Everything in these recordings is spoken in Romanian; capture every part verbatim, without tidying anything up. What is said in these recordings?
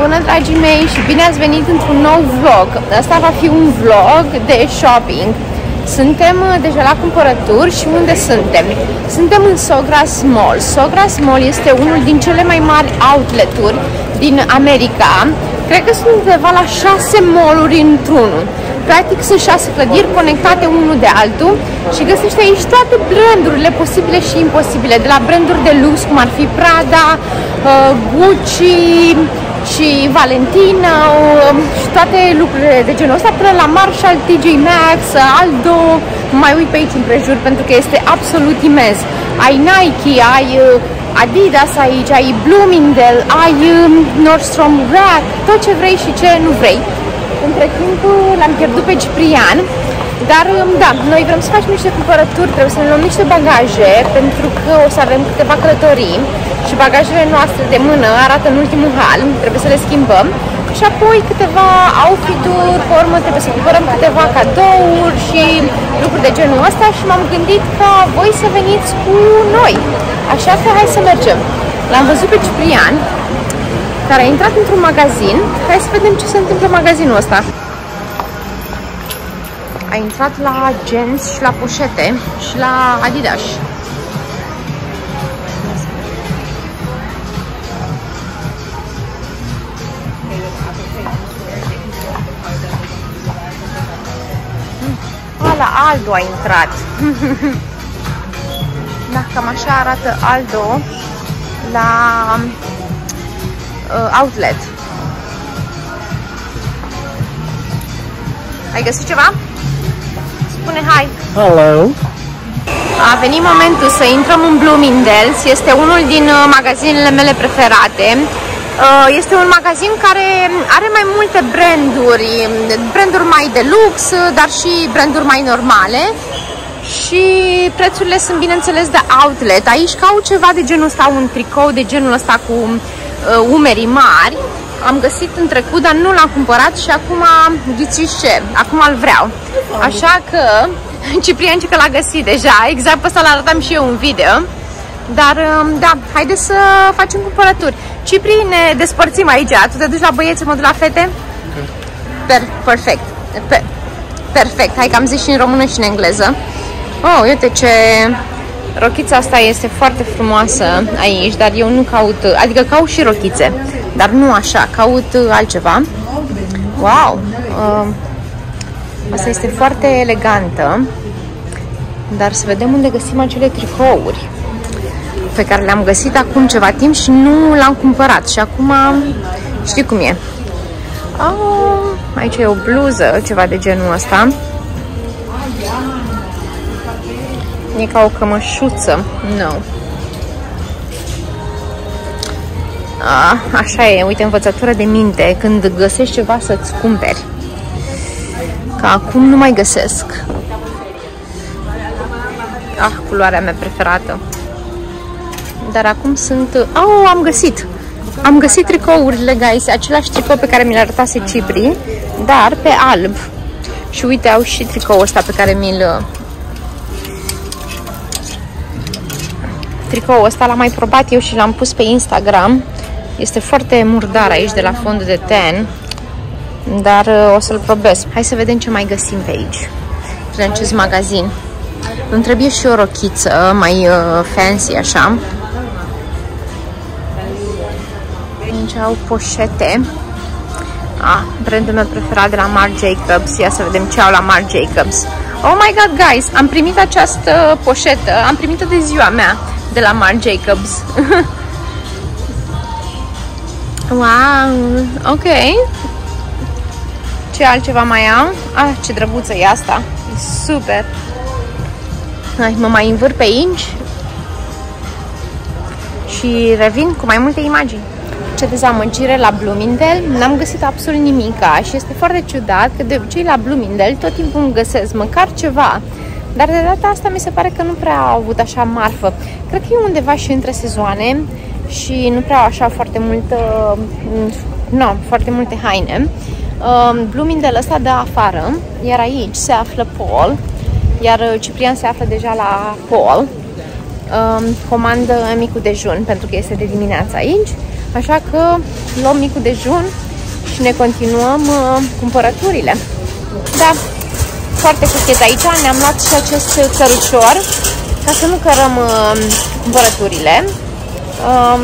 Bună, dragii mei, și bine ați venit într-un nou vlog. Asta va fi un vlog de shopping. Suntem deja la cumpărături și unde suntem? Suntem în Sawgrass Mall. Sawgrass Mall este unul din cele mai mari outlet-uri din America. Cred că sunt undeva la șase mall-uri într-unul. Practic sunt șase clădiri conectate unul de altul și găsești aici toate brandurile posibile și imposibile, de la branduri de lux cum ar fi Prada, Gucci și Valentina și toate lucrurile de genul ăsta, până la Marshall, T J Maxx, Aldo. Mai uit pe aici împrejur pentru că este absolut imens. Ai Nike, ai Adidas aici, ai Bloomingdale, ai Nordstrom Rack, tot ce vrei și ce nu vrei. Între timp l-am pierdut pe Ciprian, dar da, noi vrem să facem niște cumpărături, trebuie să ne luăm niște bagaje, pentru că o să avem câteva călătorii și bagajele noastre de mână arată în ultimul hal, trebuie să le schimbăm. Și apoi câteva outfit-uri, formă, trebuie să cumpărăm câteva cadouri și lucruri de genul ăsta și m-am gândit că voi să veniți cu noi. Așa că hai să mergem. L-am văzut pe Ciprian, care a intrat într-un magazin. Hai să vedem ce se întâmplă în magazinul ăsta. A intrat la jeans și la poșete și la Adidas. A, la Aldo a intrat. Da, cam așa arată Aldo la outlet. Ai găsit ceva? Spune hai! Hello! A venit momentul să intrăm în Bloomingdale's. Este unul din magazinele mele preferate. Este un magazin care are mai multe branduri. Branduri mai de lux, dar și branduri mai normale. Și prețurile sunt, bineînțeles, de outlet. Aici caut ceva de genul ăsta, un tricou de genul ăsta cu umerii mari. Am găsit în trecut, dar nu l-am cumpărat și acum ghiciți ce? Acum îl vreau. Așa că Ciprian zice că l-a găsit deja. Exact pe ăsta l-arătam și eu în video. Dar da, haideți să facem cumpărături. Cipri, ne despărțim aici. Tu te duci la băieți, mă duc la fete? Per perfect. Per perfect. Hai că am zis și în română și în engleză. Oh, uite ce... Rochița asta este foarte frumoasă aici, dar eu nu caut, adică caut și rochițe, dar nu așa, caut altceva. Wow! Asta este foarte elegantă, dar să vedem unde găsim acele tricouri pe care le-am găsit acum ceva timp și nu l-am cumpărat și acum știi cum e. Oh, aici e o bluză, ceva de genul ăsta. E ca o cămășuță. Nu. No. Așa e, uite, învățătură de minte. Când găsești ceva să-ți cumperi. Că acum nu mai găsesc. Ah, culoarea mea preferată. Dar acum sunt... Oh, am găsit! Am găsit tricourile, guys. Același tricou pe care mi l-a arătase Cipri, dar pe alb. Și uite, au și tricoul ăsta pe care mi-l... Tricoul ăsta l-am mai probat eu și l-am pus pe Instagram. Este foarte murdar aici de la fondul de ten, dar o să-l probez. Hai să vedem ce mai găsim pe aici, în acest magazin. Îmi trebuie și o rochiță mai fancy așa. Aici au poșete. Ah, brandul meu preferat de la Marc Jacobs. Ia să vedem ce au la Marc Jacobs. Oh my god, guys, am primit această poșetă. Am primit-o de ziua mea de la Marc Jacobs. Wow, ok. Ce altceva mai am? Ah, ce drăguță e asta. E super. Hai, mă mai învâr pe aici și revin cu mai multe imagini. Ce dezamăgire la Bloomingdale, n-am găsit absolut nimica și este foarte ciudat că de obicei la Bloomingdale tot timpul îmi găsesc măcar ceva. Dar de data asta mi se pare că nu prea au avut așa marfă. Cred că e undeva și între sezoane și nu prea au așa foarte multă, nu, foarte multe haine. Bloomingdale ăsta dă afară, iar aici se află Paul, iar Ciprian se află deja la Paul. Comandă micul dejun pentru că este de dimineață aici. Așa că luăm micul dejun și ne continuăm uh, cumpărăturile. Da, foarte cuchet aici. Ne-am luat și acest țărucior ca să nu cărăm uh, cumpărăturile uh,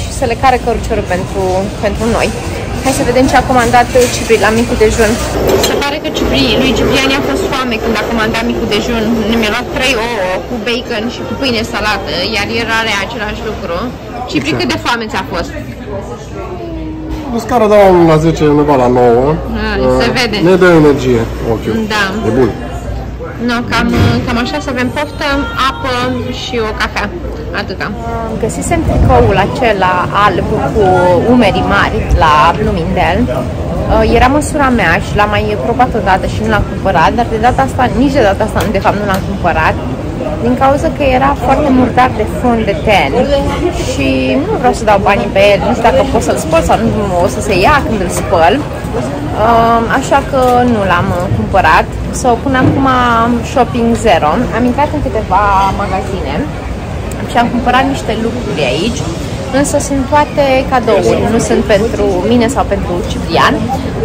și să le care căruciorul pentru, pentru noi. Hai să vedem ce a comandat Ciprian la micul dejun. Se pare că Ciprian, lui Ciprian i-a fost foame când a comandat micul dejun. Mi-a luat trei ouă cu bacon și cu pâine salată, iar el are același lucru. Ciprian, cât de foame ți-a fost? O scară de la unu la zece, undeva la nouă. A, uh, se vede. Ne dă energie, ochiul. Da. E bun. No, cam, cam așa, să avem poftă, apă și o cafea. Atâta. Găsisem tricoul acela alb cu umerii mari la Bloomingdale. Era măsura mea și l-am mai probat odată și nu l-am cumpărat, dar de data asta, nici de data asta, de fapt, nu l-am cumpărat. Din cauza că era foarte murdar de fond de ten și nu vreau să dau banii pe el, nu știu dacă pot să-l spăl sau nu o să se ia când îl spăl, așa că nu l-am cumpărat. So, până acum shopping zero. Am intrat în câteva magazine și am cumpărat niște lucruri aici, însă sunt toate cadouri, nu sunt pentru mine sau pentru Ciprian.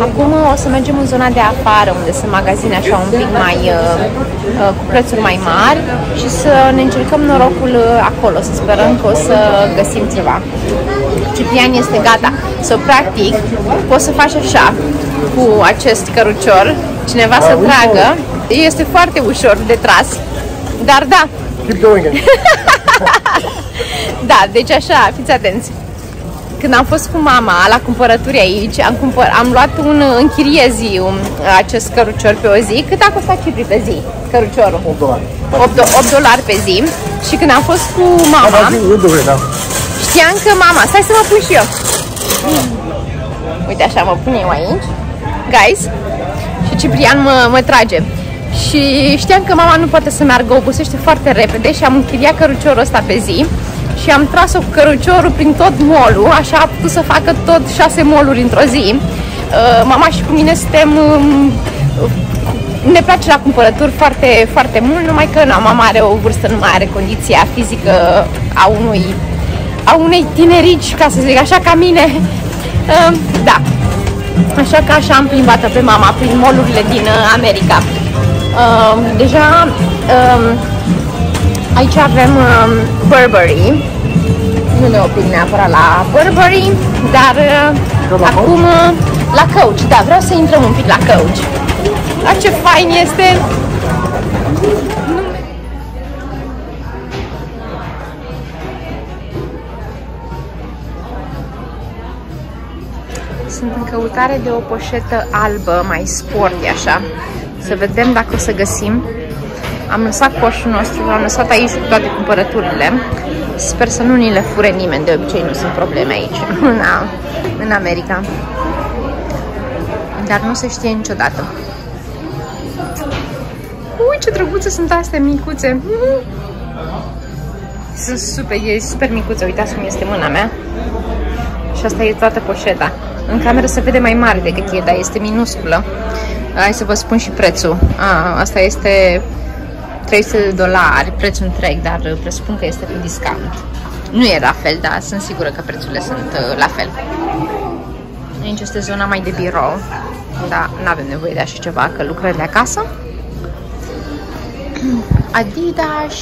Acum o să mergem în zona de afară, unde sunt magazine așa un pic mai uh, cu prețuri mai mari și să ne încercăm norocul acolo, să sperăm că o să găsim ceva. Ciprian este gata. So, practic, poți să faci așa cu acest cărucior, cineva să tragă. Este foarte ușor de tras, dar da. Keep going. Da, deci așa, fiți atenți. Când am fost cu mama la cumpărături aici, am, cumpăr, am luat un închiriezi un, acest cărucior pe o zi. Cât a costat Cipri pe zi? Căruciorul? opt dolari. opt dolari pe zi. Și când am fost cu mama, da, știam că mama, stai să mă pun și eu. Uite așa, mă pun eu aici. Guys. Și Ciprian mă, mă trage. Și știam că mama nu poate să meargă, obosește foarte repede și am închiriat căruciorul ăsta pe zi. Și am tras-o cu căruciorul prin tot mall-ul, așa a putut să facă tot șase mall-uri într-o zi. Uh, mama și cu mine suntem... Uh, ne place la cumpărături foarte, foarte mult, numai că na, mama are o vârstă, nu mai are condiția fizică a unui... a unei tinerici, ca să zic așa, ca mine. Uh, da. Așa că așa am plimbat-o pe mama prin mall-urile din America. Uh, deja... Uh, Aici avem um, Burberry, nu ne oprim neapărat la Burberry, dar uh, acum uh, la Coach, da, vreau să intrăm un pic la Coach. Dar ce fain este! Sunt în căutare de o poșetă albă, mai sporty așa, să vedem dacă o să găsim. Am lăsat coșul nostru, l-am lăsat aici cu toate cumpărăturile. Sper să nu ni le fure nimeni, de obicei nu sunt probleme aici, na, în America. Dar nu se știe niciodată. Ui, ce drăguțe sunt astea, micuțe! Sunt super, e super micuțe, uitați cum este mâna mea. Și asta e toată poșeta. În cameră se vede mai mare decât e, dar este minusculă. Hai să vă spun și prețul. A, asta este... trei sute de dolari, prețul întreg, dar presupun că este cu discount. Nu e la fel, dar sunt sigură că prețurile sunt la fel. Aici este zona mai de birou, dar nu avem nevoie de așa ceva, că lucrăm de acasă. Adidas,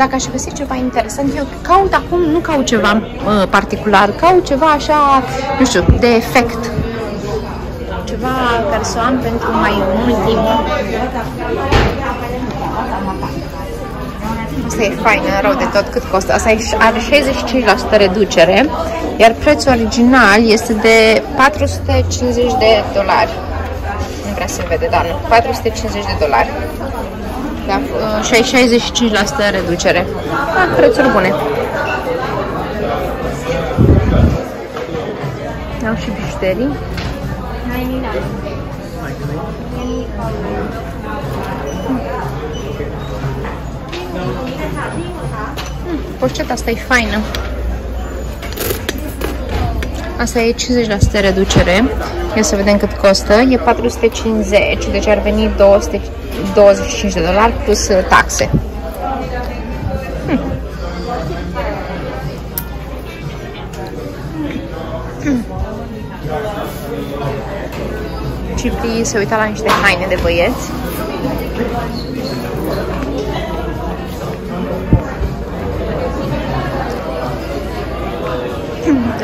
dacă aș găsi ceva interesant, eu caut acum, nu caut ceva particular, caut ceva așa, nu știu, de efect. Ceva care să o am pentru mai mult timp. Asta e faină, rău de tot, cât costă. Asta are șaizeci și cinci la sută reducere, iar prețul original este de patru sute cincizeci de dolari. Nu prea se vede, dar nu. patru sute cincizeci de dolari. Da, șaizeci și cinci la sută reducere. Da, prețuri bune. Au și bijuterii. Hmm, poșeta asta e faină. Asta e cincizeci la sută reducere. Ia să vedem cât costă. E patru sute cincizeci, deci ar veni două sute douăzeci și cinci de dolari plus taxe. Hmm. Cipri se uita la niște haine de băieți.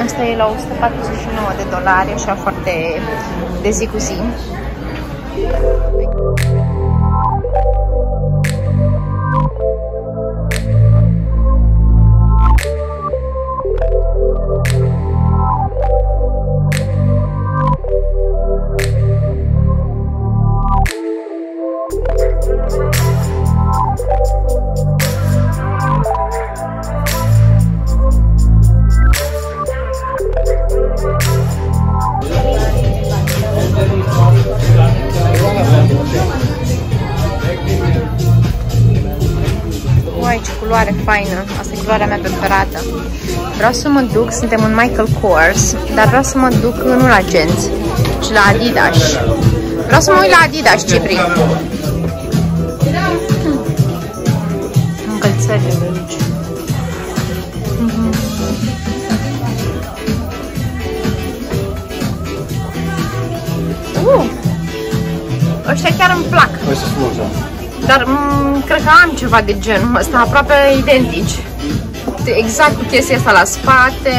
Asta e la o sută patruzeci și nouă de dolari, așa foarte de zi cu zi. Uai, ce culoare faină! Asta e culoarea mea preferată. Vreau să mă duc, suntem în Michael Kors, dar vreau să mă duc nu la Gens, ci la Adidas. Vreau să mă uit la Adidas, Cipri. Încălțările de aici. Uh, ăștia chiar îmi plac. Dar cred că am ceva de genul ăsta, aproape identici. Exact cu chestia asta la spate.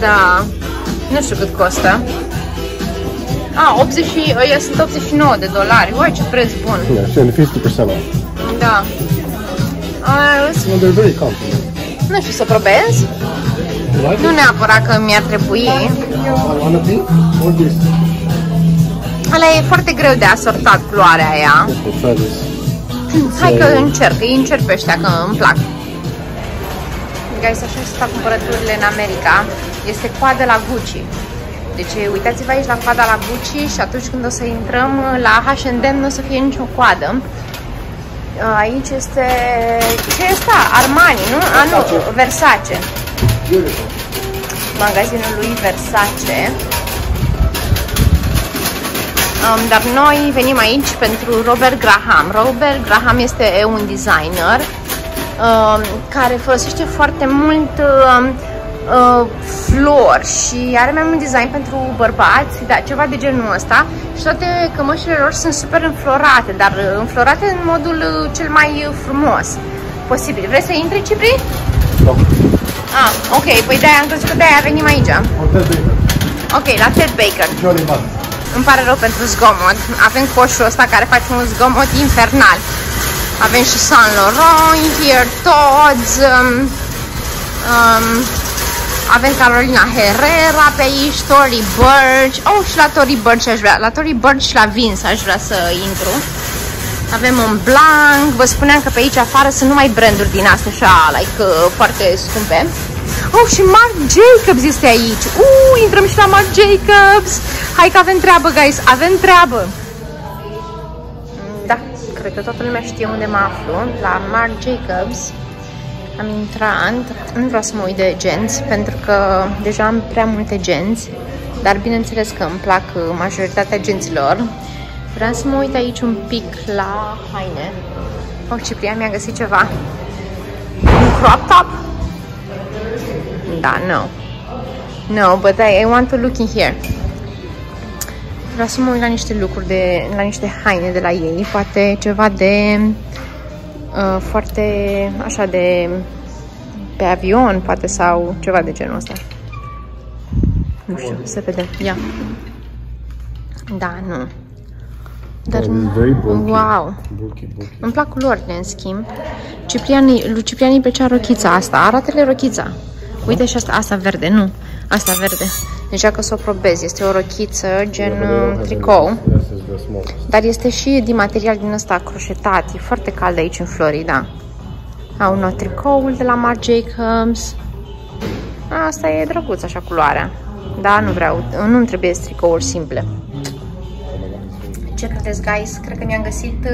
Da. Nu știu cât costă. A, optzeci, sunt optzeci și nouă de dolari. Uai, ce preț bun. Da. Nu știu, să probez. Nu neapărat că mi-ar trebui. Ala e foarte greu de asortat culoarea aia. Hai că încerc, îi încerc pe ăștia, că îmi plac. Guys, așa se fac cumpărăturile în America. Este coada la Gucci. Deci uitați-vă aici la coada la Gucci și atunci când o să intrăm la H and M nu o să fie nicio coadă. Aici este... ce e asta? Armani, nu? A, nu, Versace. Magazinul lui Versace. Um, dar noi venim aici pentru Robert Graham. Robert Graham este un designer um, care folosește foarte mult um, uh, flori și are mai mult design pentru bărbați, da, ceva de genul ăsta. Și toate cămășile lor sunt super înflorate, dar înflorate în modul uh, cel mai frumos posibil. Vrei să intri, Cipri? Da. Ah, ok, păi de-aia am crezut că de-aia venim aici. Ok, la Ted Baker. Îmi pare rău pentru zgomot. Avem coșul ăsta care face un zgomot infernal. Avem și Saint Laurent, Here Tods, um, um, avem Carolina Herrera pe aici, Tory Burch. Oh, și la Tory Burch aș vrea. La Tory Burch și la Vince aș vrea să intru. Avem un blanc. Vă spuneam că pe aici afară sunt numai branduri din astea așa, like, foarte scumpe. Oh, și Marc Jacobs este aici. Uuu, intrăm și la Marc Jacobs. Hai că avem treabă, guys, avem treabă. Da, cred că toată lumea știe unde mă aflu. La Marc Jacobs. Am intrat. Nu vreau să mă uit de genți, pentru că deja am prea multe genți. Dar bineînțeles că îmi plac majoritatea genților. Vreau să mă uit aici un pic la haine. Oh, Ciprian mi-a găsit ceva. Un crop top? Da, no. No, but I, I want to look in here. Vreau să mă uit la niște lucruri, de, la niște haine de la ei. Poate ceva de... Uh, foarte... așa de... pe avion, poate, sau ceva de genul ăsta. Nu știu, să vedem. Ia. Da, nu. Dar, wow! Îmi plac culorile, în schimb. Ciprianii, Ciprianii plăcea rochița asta. Arată-le rochița. Uite și asta, asta verde, nu. Asta verde. Deci dacă să o probez, este o rochiță gen tricou. Dar este și din material din ăsta croșetat. E foarte cald aici în Florida. Au nou tricoul de la Marc Jacobs. Asta e drăguț, așa, culoarea. Da, nu vreau, nu-mi trebuie tricouri simple. Ce credeți, guys? Cred că mi-am găsit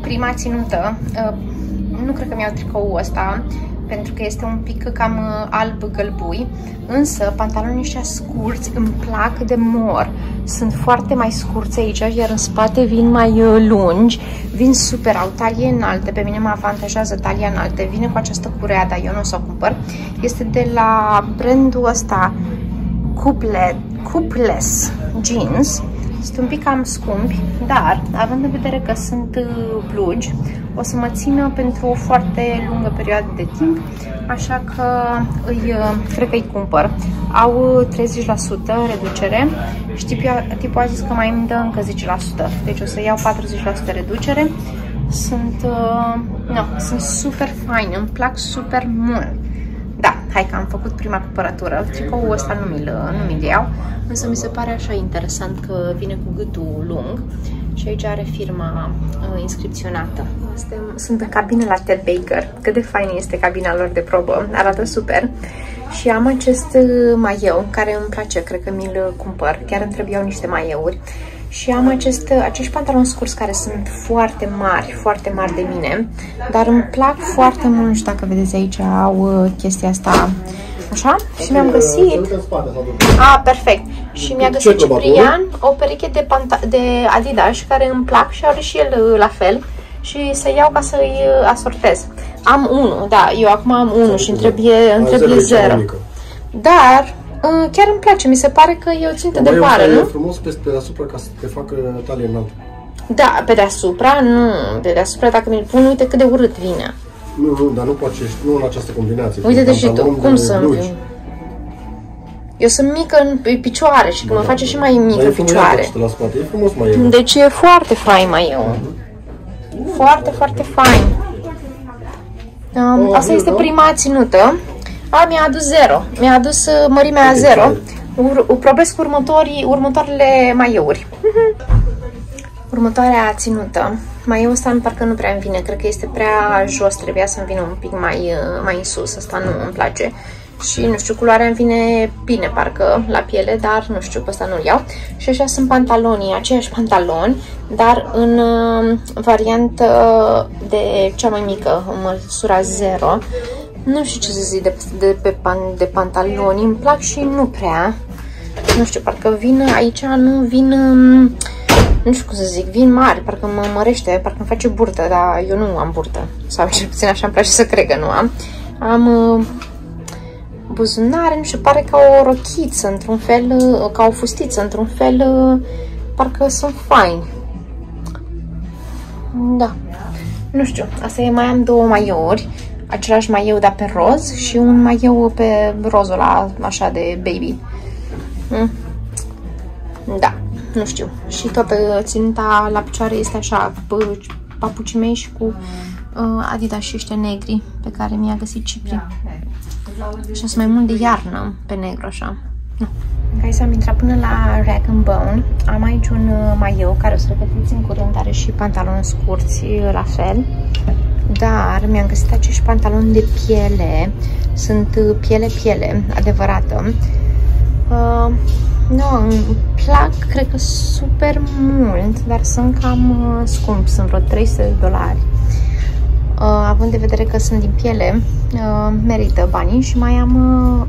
prima ținută. Nu cred că mi-au tricoul ăsta, pentru că este un pic cam alb gălbui, însă pantalonii ăștia scurți îmi plac de mor. Sunt foarte mai scurți aici, iar în spate vin mai lungi, vin super, au talie înalte, pe mine mă avantajează talia înaltă, vine cu această curea, dar eu nu o să o cumpăr. Este de la brandul ăsta Cuplet, Cuples Jeans. Sunt un pic cam scumpi, dar având în vedere că sunt blugi, o să mă țină pentru o foarte lungă perioadă de timp, așa că îi, cred că îi cumpăr. Au treizeci la sută reducere și tipul a zis că mai îmi dă încă zece la sută, deci o să iau patruzeci la sută reducere. Sunt, no, sunt super fain, îmi plac super mult. Da, hai că am făcut prima cumpărătură. Tricoul ăsta nu mi-l nu mi-l iau, însă mi se pare așa interesant că vine cu gâtul lung și aici are firma uh, inscripționată. Sunt în cabină la Ted Baker. Cât de faină este cabina lor de probă, arată super. Și am acest maieu care îmi place, cred că mi-l cumpăr. Chiar îmi trebuiau niște maieuri. Și am acest, acești pantaloni scurți care sunt foarte mari, foarte mari de mine, dar îmi plac foarte mult. Nu știu dacă vedeți aici, au chestia asta, așa? Și mi-am găsit... A, perfect! Și mi-a găsit Ciprian o pereche de, de Adidas care îmi plac și are și el la fel. Și să iau ca să-i asortez. Am unul, da, eu acum am unul și îmi trebuie zero. Dar... chiar îmi place, mi se pare că e o țintă de vară, nu? E frumos pe, pe deasupra ca să te facă talie înaltă. Da, pe deasupra, nu, pe deasupra dacă mi-l pun, uite cât de urât vine. Nu, nu, dar nu poate, nu în această combinație. Uite-te și tu, cum să -mi... Eu sunt mică în picioare și că mă face și mai mică în picioare. E frumos mai eu. Deci e foarte fain mai eu. Foarte, foarte fain. Asta este prima ținută. A, mi-a adus zero. Mi-a adus mărimea zero. Probesc următorii, următoarele maieuri. Următoarea ținută. Maieul ăsta parcă nu prea îmi vine. Cred că este prea jos. Trebuia să-mi vină un pic mai, mai în sus. Asta nu îmi place. Și, nu știu, culoarea îmi vine bine, parcă, la piele, dar, nu știu, pe ăsta nu-l iau. Și așa sunt pantalonii, aceiași pantaloni, dar în uh, variantă de cea mai mică, în măsura zero. Nu știu ce să zic de, de, de, de pantaloni, îmi plac și nu prea. Nu știu, parcă vin aici, nu vin, nu știu cum să zic, vin mari, parcă mă mărește, parcă îmi face burtă, dar eu nu am burtă. Sau cel puțin așa îmi place să cred că nu am. Am uh, buzunare, nu știu, pare ca o rochiță, într-un fel, uh, ca o fustiță, într-un fel, uh, parcă sunt faini. Da, nu știu, asta e, mai am două maiouri. Același maieu, dar pe roz, și un maieu pe rozul ăla, așa, de baby. Mm. Da, nu știu. Și toată ținta la picioare este așa, papucii mei și cu uh, Adidas și ăștia negri, pe care mi-a găsit Cipri. Și sunt mai mult de iarnă pe negru, așa. Guys, am intrat până la Rag and Bone. Am aici un maieu, care o să-l vedeți în curând, are și pantaloni scurți, la fel. Dar mi-am găsit acești pantaloni de piele, sunt piele-piele, adevărată. Uh, no, îmi plac, cred că super mult, dar sunt cam scumpi, sunt vreo trei sute de dolari. Uh, având de vedere că sunt din piele, uh, merită banii. Și mai am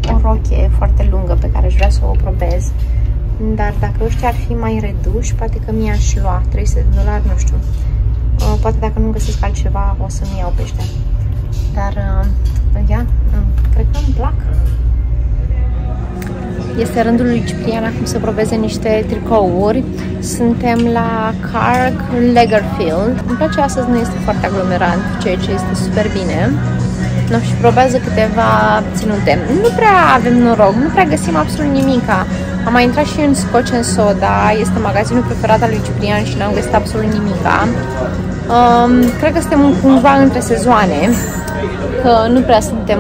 uh, o roche foarte lungă pe care aș vrea să o probez. Dar dacă ăștia ar fi mai reduși, poate că mi-aș lua trei sute de dolari, nu știu. Poate dacă nu găsesc altceva, o să-mi iau pe ăștia. Dar, ia, cred că îmi plac. Este rândul lui Ciprian acum să probeze niște tricouri. Suntem la Karl Lagerfeld. Îmi place, astăzi nu este foarte aglomerant, ceea ce este super bine. No, și probează câteva ținute. Nu prea avem noroc, nu prea găsim absolut nimica. Am mai intrat și în Scotch and Soda, este magazinul preferat al lui Ciprian și n-am găsit absolut nimica. Um, cred că suntem cumva între sezoane, că nu prea suntem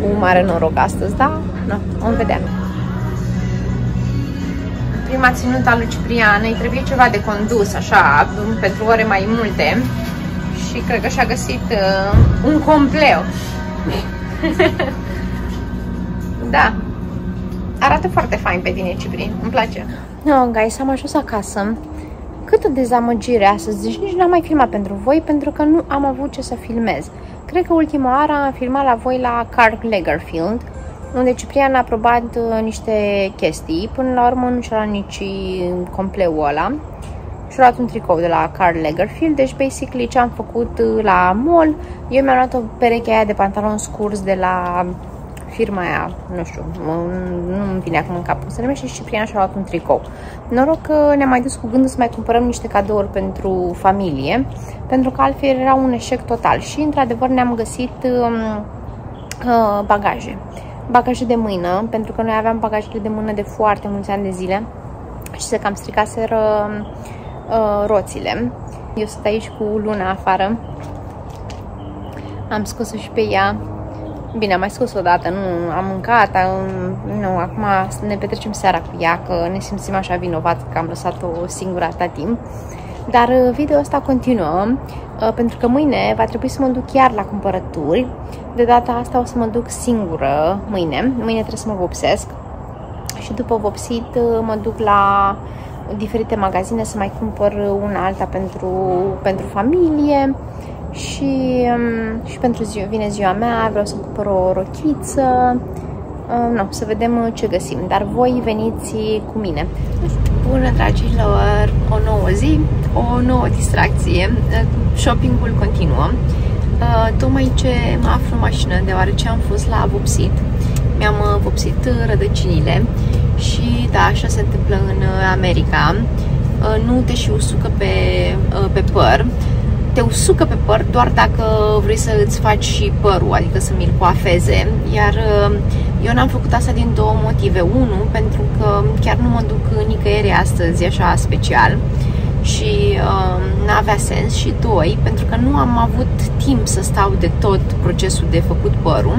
cu mare noroc astăzi, dar no, vom vedea. Prima ținută a lui Ciprian, îi trebuie ceva de condus, așa, pentru ore mai multe. Și cred că și-a găsit uh, un compleu. Da. Arată foarte fain pe tine, Cipri. Îmi place. No, guys, am ajuns acasă. Câtă dezamăgire astăzi. Deci nici n-am mai filmat pentru voi, pentru că nu am avut ce să filmez. Cred că ultima oară am filmat la voi la Karl Lagerfeld, unde Ciprian a probat niște chestii. Până la urmă nu și-a luat nici compleul ăla. Și-a luat un tricou de la Karl Lagerfeld. Deci, basically, ce am făcut la mall, eu mi-am luat o pereche aia de pantaloni scurți de la firma aia, nu știu, nu-mi vine acum în cap, se numește Ciprian și a luat un tricou. Noroc că ne-am mai dus cu gândul să mai cumpărăm niște cadouri pentru familie, pentru că altfel era un eșec total și într-adevăr ne-am găsit uh, uh, bagaje. Bagaje de mână, pentru că noi aveam bagajele de mână de foarte mulți ani de zile și se cam stricaseră uh, roțile. Eu sunt aici cu Luna afară, am scos-o și pe ea. Bine, am mai scos o dată, nu am mâncat, am, nu, acum ne petrecem seara cu ea, că ne simțim așa vinovat că am lăsat-o singură atâta timp. Dar video asta continuă, pentru că mâine va trebui să mă duc iar la cumpărături. De data asta o să mă duc singură mâine, mâine trebuie să mă vopsesc și după vopsit mă duc la diferite magazine să mai cumpăr una alta pentru, pentru familie. Și, și pentru ziua, vine ziua mea, vreau să cumpăr o rochiță, uh, no, să vedem ce găsim, dar voi veniți cu mine. Bună, dragilor, o nouă zi, o nouă distracție, shoppingul continuă. Uh, tocmai ce mă aflu în mașină, deoarece am fost la vopsit, mi-am vopsit rădăcinile și da, așa se întâmplă în America, uh, nu te și usucă pe, uh, pe păr. Te usucă pe păr doar dacă vrei să îți faci și părul, adică să mi-l coafeze. Iar eu n-am făcut asta din două motive. Unu, pentru că chiar nu mă duc nicăieri astăzi așa special și uh, n-avea sens. Și doi, pentru că nu am avut timp să stau de tot procesul de făcut părul,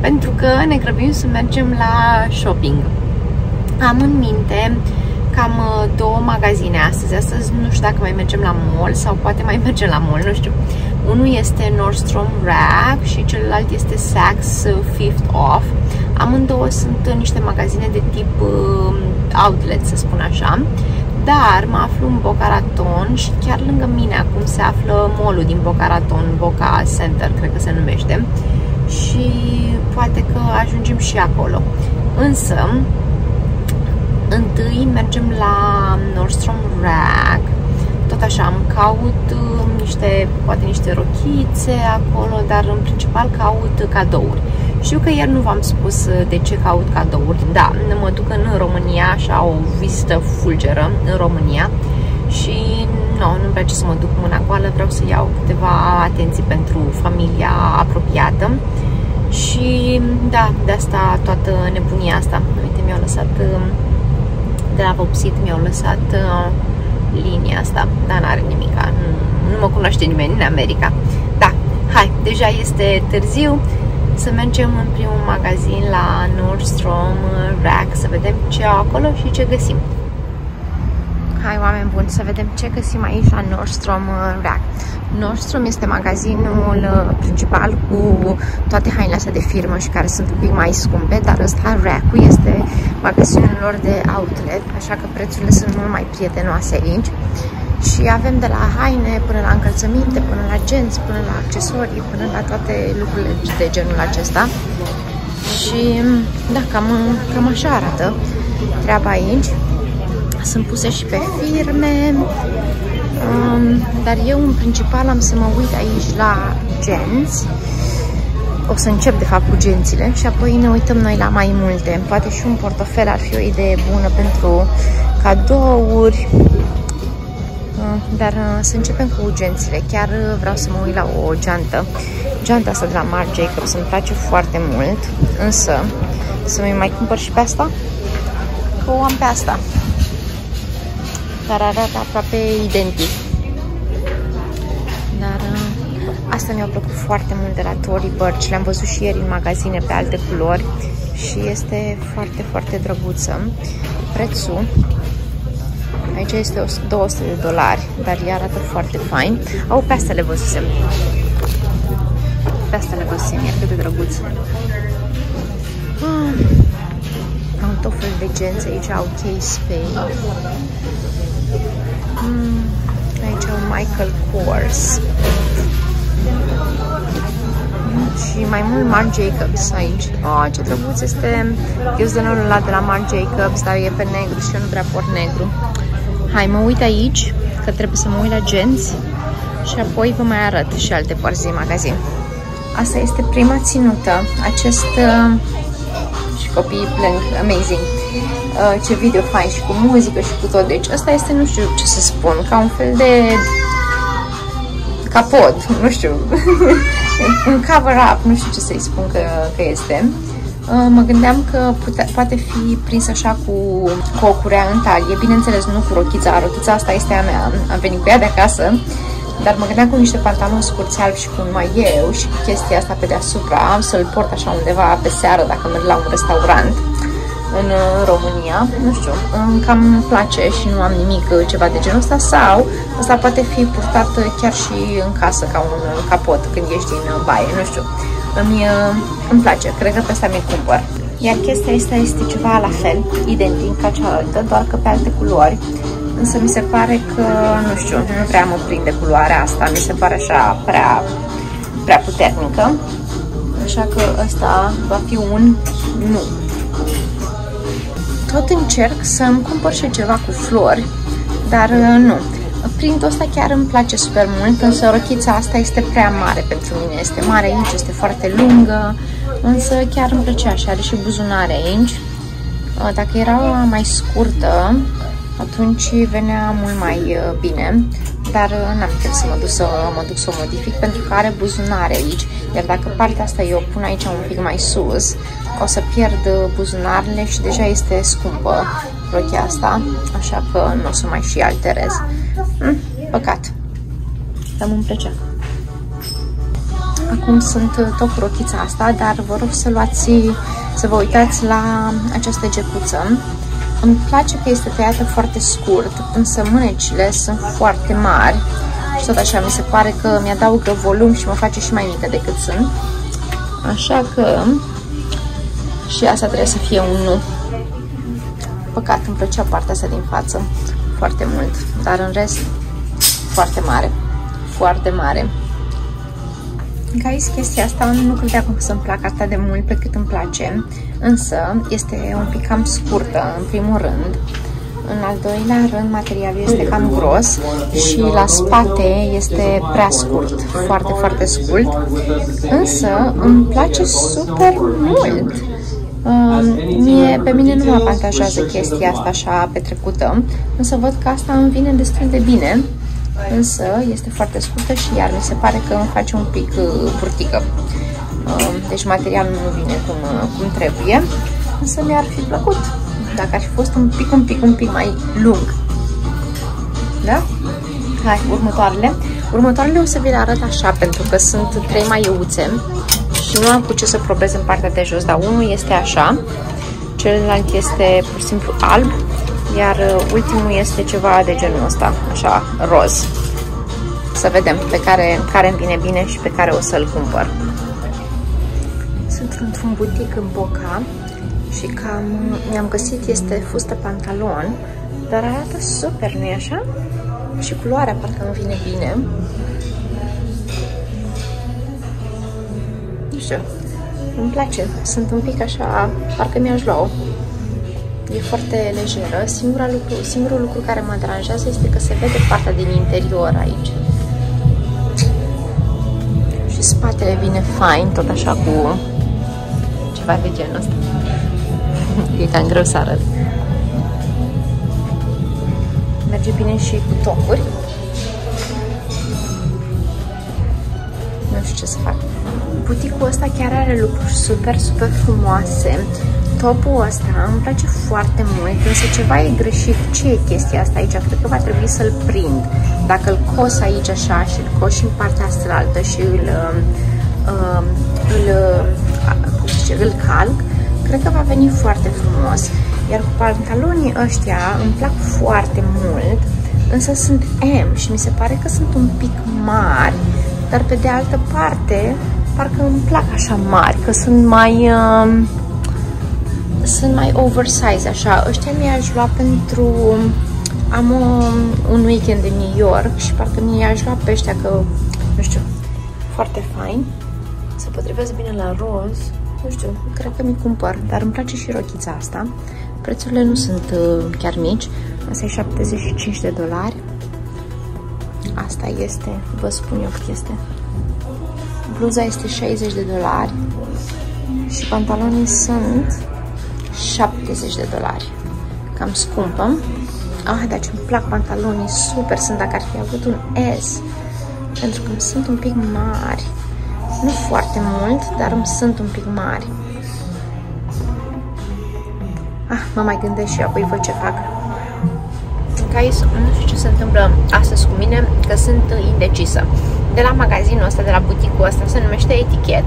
pentru că ne grăbim să mergem la shopping. Am în minte cam două magazine astăzi. Astăzi nu știu dacă mai mergem la mall sau poate mai mergem la mall, nu știu. Unul este Nordstrom Rack și celălalt este Saks Fifth Avenue. Amândouă sunt niște magazine de tip outlet, să spun așa. Dar mă aflu în Boca Raton și chiar lângă mine acum se află mall-ul din Boca Raton, Boca Center, cred că se numește. Și poate că ajungem și acolo. Însă întâi mergem la Nordstrom Rack. Tot așa, îmi caut niște, poate niște rochițe acolo, dar în principal caut cadouri. Știu că ieri nu v-am spus de ce caut cadouri. Da, mă duc în România, așa o vizită fulgeră în România și no, nu-mi place să mă duc mâna goală, vreau să iau câteva atenții pentru familia apropiată. Și da, de asta toată nebunia asta. Uite, mi-au lăsat de la vopsit, mi-au lăsat uh, linia asta, dar n-are nimica, nu, nu mă cunoaște nimeni în America. Da, hai, deja este târziu, să mergem în primul magazin la Nordstrom Rack, să vedem ce au acolo și ce găsim. Hai, oameni buni, să vedem ce găsim aici la Nordstrom Rack. Nordstrom este magazinul principal cu toate hainele astea de firmă și care sunt un pic mai scumpe, dar ăsta, Rack-ul, este magazinul lor de outlet, așa că prețurile sunt mult mai prietenoase aici. Și avem de la haine până la încălțăminte, până la genți, până la accesorii, până la toate lucrurile de genul acesta. Și da, cam, cam așa arată treaba aici. Sunt puse și pe firme, um, dar eu în principal am să mă uit aici la genți. O să încep de fapt cu gențile și apoi ne uităm noi la mai multe. Poate și un portofel ar fi o idee bună pentru cadouri, uh, dar uh, să începem cu gențile. Chiar uh, vreau să mă uit la o geantă. Geanta asta de la Marc Jacobs îmi place foarte mult, însă să mi mai cumpăr și pe asta, că o am pe asta, dar arată aproape identic. Dar asta mi-a plăcut foarte mult de la Tory Burch. Le-am văzut și ieri în magazine pe alte culori și este foarte, foarte drăguță. Prețul aici este două sute de dolari, dar ea arată foarte fain. Au, pe asta le văzusem. Pe asta le văzusem, iar cât de drăguț. Ah. Am tot fel de genți aici, au case pe mm, aici au Michael Kors mm, și mai mult Marc Jacobs aici. Oh, ce drăguț este ghiozdanul ăla de la Marc Jacobs, dar e pe negru și eu nu prea port negru. Hai, mă uit aici, că trebuie să mă uit la genți și apoi vă mai arăt și alte părți din magazin. Asta este prima ținută. Acest... Uh, și copiii plâng, amazing. Uh, ce video fain și cu muzică și cu tot. Deci asta este, nu știu ce să spun, ca un fel de... capot, nu știu, un cover-up, nu știu ce să-i spun că, că este. Mă gândeam că pute, poate fi prins așa cu, cu o curea în talie, bineînțeles nu cu rochița, rochița asta este a mea, am venit cu ea de acasă, dar mă gândeam cu niște pantaloni scurți albi și cu un maieu și cu chestia asta pe deasupra, am să-l port așa undeva pe seară dacă merg la un restaurant în România, nu știu, cam îmi place și nu am nimic ceva de genul ăsta, sau asta poate fi purtat chiar și în casă ca un capot când ești din baie, nu știu, îmi, îmi place, cred că pe asta mi-l cumpăr. Iar chestia asta este ceva la fel, identic ca cealaltă, doar că pe alte culori, însă mi se pare că, nu știu, nu prea mă prinde culoarea asta, mi se pare așa prea, prea puternică, așa că ăsta va fi un nu. Tot încerc să-mi cumpăr și ceva cu flori, dar nu. Printul ăsta chiar îmi place super mult, însă rochița asta este prea mare pentru mine. Este mare aici, este foarte lungă, însă chiar îmi plăcea și are și buzunare aici. Dacă era mai scurtă, atunci venea mult mai bine, dar n-am chef să mă duc să, mă duc să o modific pentru că are buzunare aici. Iar dacă partea asta eu o pun aici un pic mai sus, o să pierd buzunarele și deja este scumpă rochia asta, așa că nu o să mai și alterez. Hm, păcat, dar îmi plăcea. Acum sunt tot cu rochița asta, dar vă rog să luați, să vă uitați la această gepuță. Îmi place că este tăiată foarte scurt, însă mânecile sunt foarte mari și tot așa mi se pare că mi-adaugă volum și mă face și mai mică decât sunt. Așa că și asta trebuie să fie un nu. Păcat, îmi plăcea partea asta din față foarte mult, dar în rest foarte mare, foarte mare. Guys, chestia asta nu credeam că o să-mi placă atât de mult pe cât îmi place, însă este un pic cam scurtă, în primul rând. În al doilea rând, materialul este cam gros și la spate este prea scurt, foarte, foarte scurt, însă îmi place super mult. Uh, mie, pe mine nu mă avantajează chestia asta așa petrecută, însă văd că asta îmi vine destul de bine. Însă este foarte scurtă și iar mi se pare că îmi face un pic burtică. Deci materialul nu vine cum, cum trebuie, însă mi-ar fi plăcut dacă ar fi fost un pic, un pic, un pic mai lung. Da? Hai, următoarele. Următoarele o să vi le arăt așa, pentru că sunt trei maieuțe și nu am cu ce să probez în partea de jos, dar unul este așa, celălalt este pur și simplu alb, iar ultimul este ceva de genul ăsta, așa, roz. Să vedem pe care, care îmi vine bine și pe care o să-l cumpăr. Sunt într-un butic în Boca și cam mi-am găsit, este fustă pantalon, dar arată super, nu-i așa? Și culoarea parcă îmi vine bine. Nu știu, îmi place, sunt un pic așa, parcă mi-aș lua-o. E foarte lejeră. Singurul lucru, singurul lucru care mă deranjează este că se vede partea din interior aici. Și spatele vine fain, tot așa cu ceva de genul ăsta. E cam greu să arăt. Merge bine și cu tocuri. Nu știu ce să fac. Buticul ăsta chiar are lucruri super, super frumoase. Topul ăsta îmi place foarte mult, însă ceva e greșit. Ce e chestia asta aici? Cred că va trebui să-l prind. Dacă îl cos aici așa și îl cos și în partea cealaltă și îl, uh, îl, uh, îl calc, cred că va veni foarte frumos. Iar cu pantalonii ăștia îmi plac foarte mult, însă sunt M și mi se pare că sunt un pic mari, dar pe de altă parte parcă îmi plac așa mari, că sunt mai... Uh, sunt mai oversize, așa. Ăștia mi-aș lua pentru... Am o, un weekend în New York și parcă mi-aș lua pe ăștia că... Nu știu, foarte fain. Se potrivesc bine la roz. Nu știu, cred că mi cumpăr, dar îmi place și rochița asta. Prețurile nu sunt uh, chiar mici. Asta e șaptezeci și cinci de dolari. Asta este, vă spun eu cât este. Bluza este șaizeci de dolari și pantalonii sunt șaptezeci de dolari. Cam scumpă. Ah, dar ce-mi plac pantalonii, super sunt, dacă ar fi avut un S, pentru că îmi sunt un pic mari. Nu foarte mult, dar îmi sunt un pic mari. Ah, mă mai gândesc și apoi văd ce fac. Guys, nu știu ce se întâmplă astăzi cu mine, că sunt indecisă. De la magazinul ăsta, de la buticul ăsta, se numește Etichet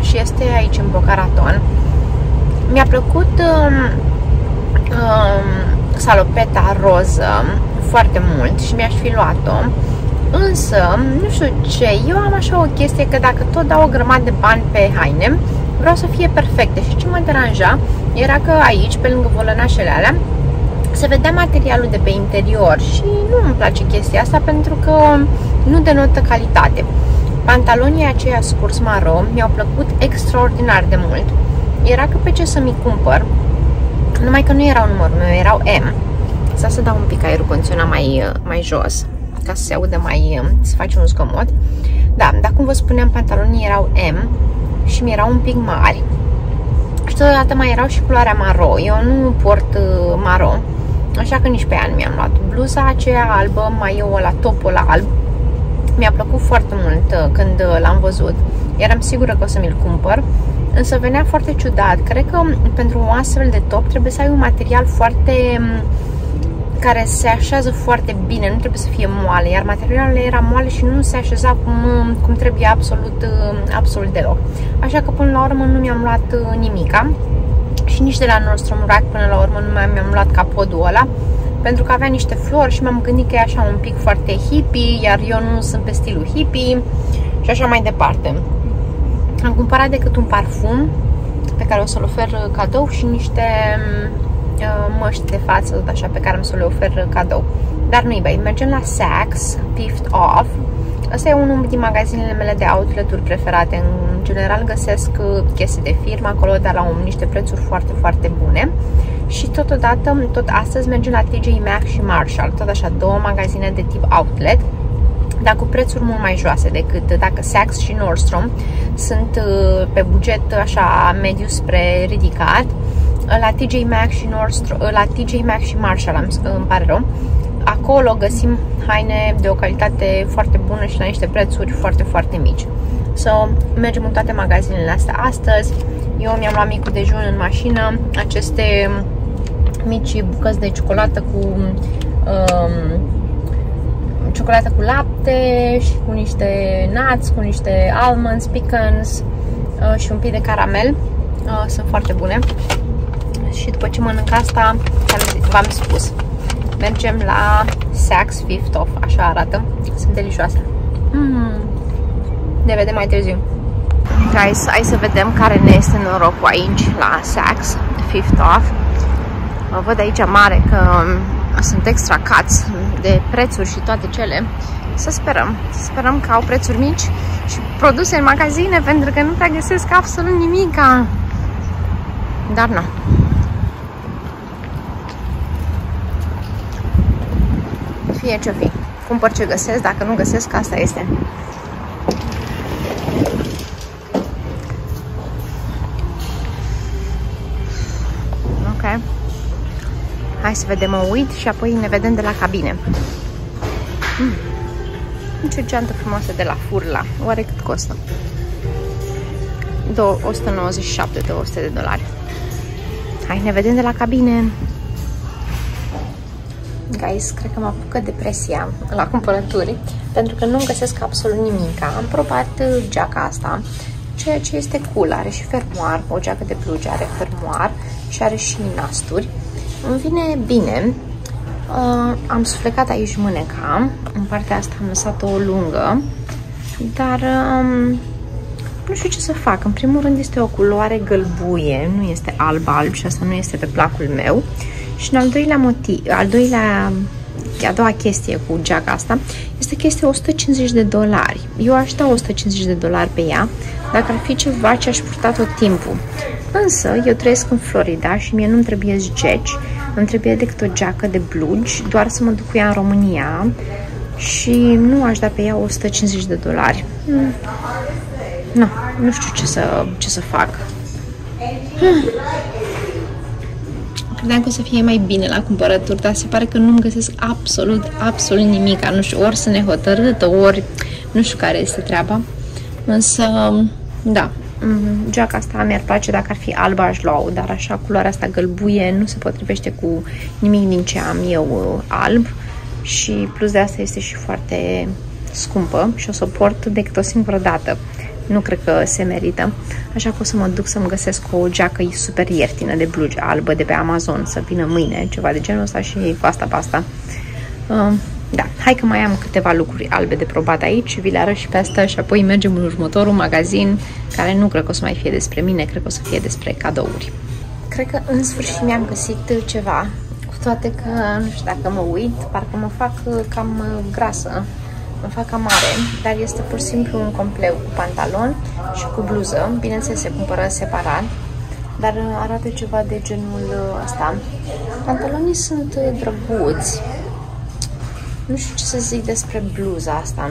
și este aici în Boca Raton. Mi-a plăcut um, um, salopeta roză foarte mult și mi-aș fi luat-o. Însă, nu știu ce, eu am așa o chestie că dacă tot dau o grămadă de bani pe haine, vreau să fie perfecte. Și ce mă deranja era că aici, pe lângă volănașele alea, se vedea materialul de pe interior și nu îmi place chestia asta pentru că nu denotă calitate. Pantalonii aceia scurți maro mi-au plăcut extraordinar de mult. Era că pe ce să mi cumpăr, numai că nu erau numărul meu, erau M. Să să dau un pic aerul condiționat mai, mai jos, ca să se audă mai, să faci un zgomot. Da, dar cum vă spuneam, pantalonii erau M și mi erau un pic mari. Și totodată mai erau și culoarea maro. Eu nu port maro, așa că nici pe ea nu mi-am luat. Bluza aceea albă, maioul ăla, topul ăla alb, mi-a plăcut foarte mult când l-am văzut. Eram sigură că o să mi-l cumpăr, însă venea foarte ciudat. Cred că pentru un astfel de top trebuie să ai un material foarte... care se așează foarte bine, nu trebuie să fie moale, iar materialul era moale și nu se așeza cum, cum trebuie absolut, absolut deloc. Așa că până la urmă nu mi-am luat nimica și nici de la Nordstrom Rack până la urmă nu mi-am luat capodul ăla, pentru că avea niște flori și m-am gândit că e așa un pic foarte hippie, iar eu nu sunt pe stilul hippie și așa mai departe. Am cumpărat decât un parfum pe care o să-l ofer cadou și niște măști de față, tot așa, pe care am să le ofer cadou. Dar nu-i bai, mergem la Saks Fifth Avenue. Asta e unul din magazinele mele de outlet-uri preferate. În general găsesc chestii de firmă acolo, dar la um, niște prețuri foarte, foarte bune. Și totodată, tot astăzi mergem la T J Maxx și Marshall, tot așa, două magazine de tip outlet, dar cu prețuri mult mai joase decât dacă Saks și Nordstrom sunt pe buget așa mediu spre ridicat. La T J Maxx și Nordstrom, la T J Maxx și Marshall, îmi pare rău, acolo găsim haine de o calitate foarte bună și la niște prețuri foarte, foarte mici. So, mergem în toate magazinele astea astăzi. Eu mi-am luat micul dejun în mașină, aceste mici bucăți de ciocolată cu um, ciocolată cu lapte și cu niște nuts, cu niște almonds, pecans uh, și un pic de caramel. Uh, sunt foarte bune. Și după ce mănânc asta, v-am spus, mergem la Saks Fifth Avenue, așa arată, sunt delicioase. Mm. Ne vedem mai târziu. Guys, hai să vedem care ne este norocul aici la Saks Fifth Avenue. Mă văd aici mare că sunt extra cuts de prețuri și toate cele. Să sperăm, să sperăm că au prețuri mici și produse în magazine, pentru că nu prea găsesc absolut nimica. Dar nu. Fie ce fi. Cumpăr ce găsesc, dacă nu găsesc, asta este. Ok. Hai să vedem, mă uit și apoi ne vedem de la cabine. Mm. Ce geantă frumoasă de la Furla. Oare cât costă? o sută nouăzeci și șapte de două sute de dolari. Hai, ne vedem de la cabine. Guys, cred că mă apucă depresia la cumpărături, pentru că nu-mi găsesc absolut nimic. Am probat geaca asta, ceea ce este cool. Are și fermoar, o geacă de pluge are fermoar și are și nasturi. Îmi vine bine. Uh, am suflecat aici mâneca. În partea asta am lăsat-o lungă, dar uh, nu știu ce să fac. În primul rând este o culoare gălbuie, nu este alb-alb și asta nu este pe placul meu. Și în al doilea motiv, al doilea, a doua chestie cu geaca asta este că este o sută cincizeci de dolari. Eu aș da o sută cincizeci de dolari pe ea dacă ar fi ceva ce aș purta tot timpul. Însă eu trăiesc în Florida și mie nu-mi trebuie geci, îmi trebuie decât o geacă de blugi, doar să mă duc cu ea în România și nu aș da pe ea o sută cincizeci de dolari. Nu, nu știu ce să, ce să fac. Hmm. Credeam că o să fie mai bine la cumpărături, dar se pare că nu-mi găsesc absolut, absolut nimic. Nu știu, ori sunt nehotărâtă, ori nu știu care este treaba. Însă, da, geaca asta mi-ar place, dacă ar fi albă aș lua, dar așa culoarea asta gălbuie nu se potrivește cu nimic din ce am eu alb și plus de asta este și foarte scumpă și o să o port decât o singură dată. Nu cred că se merită, așa că o să mă duc să-mi găsesc o geacă super ieftină de blugi, albă, de pe Amazon, să vină mâine, ceva de genul ăsta și pasta, pasta. Uh, da, hai că mai am câteva lucruri albe de probat aici, vi le arăt și pe asta și apoi mergem în următorul magazin, care nu cred că o să mai fie despre mine, cred că o să fie despre cadouri. Cred că în sfârșit mi-am găsit ceva, cu toate că, nu știu dacă mă uit, parcă mă fac cam grasă. Îmi fac amare, dar este pur și simplu un compleu cu pantalon și cu bluză. Bineînțeles, se cumpără separat, dar arată ceva de genul ăsta. Pantalonii sunt drăguți. Nu știu ce să zic despre bluza asta,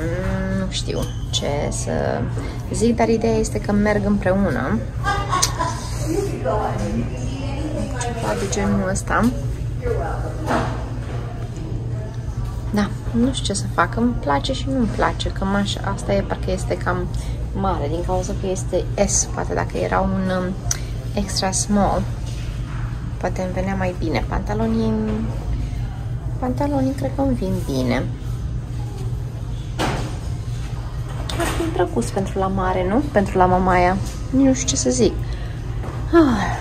nu știu ce să zic, dar ideea este că merg împreună. Ceva de genul ăsta. Da, nu știu ce să fac, îmi place și nu-mi place, că asta e, parcă este cam mare, din cauza că este S, poate dacă era un um, extra small, poate îmi venea mai bine. Pantalonii, pantalonii cred că îmi vin bine. Ar fi drăguț pentru la mare, nu? Pentru la mamaia, nu știu ce să zic. Ah.